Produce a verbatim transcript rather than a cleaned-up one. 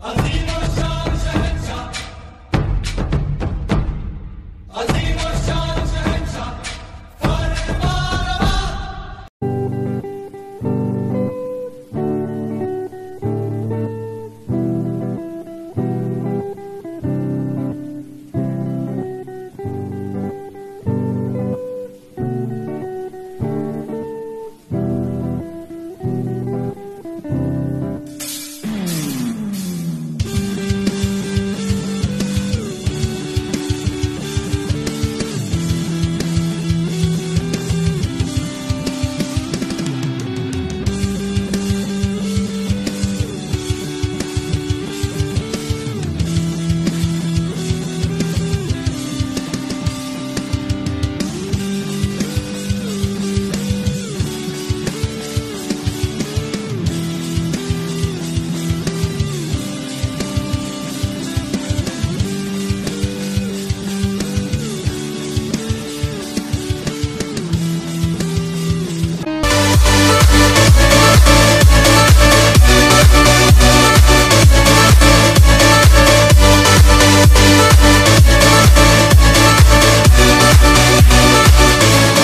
Azima.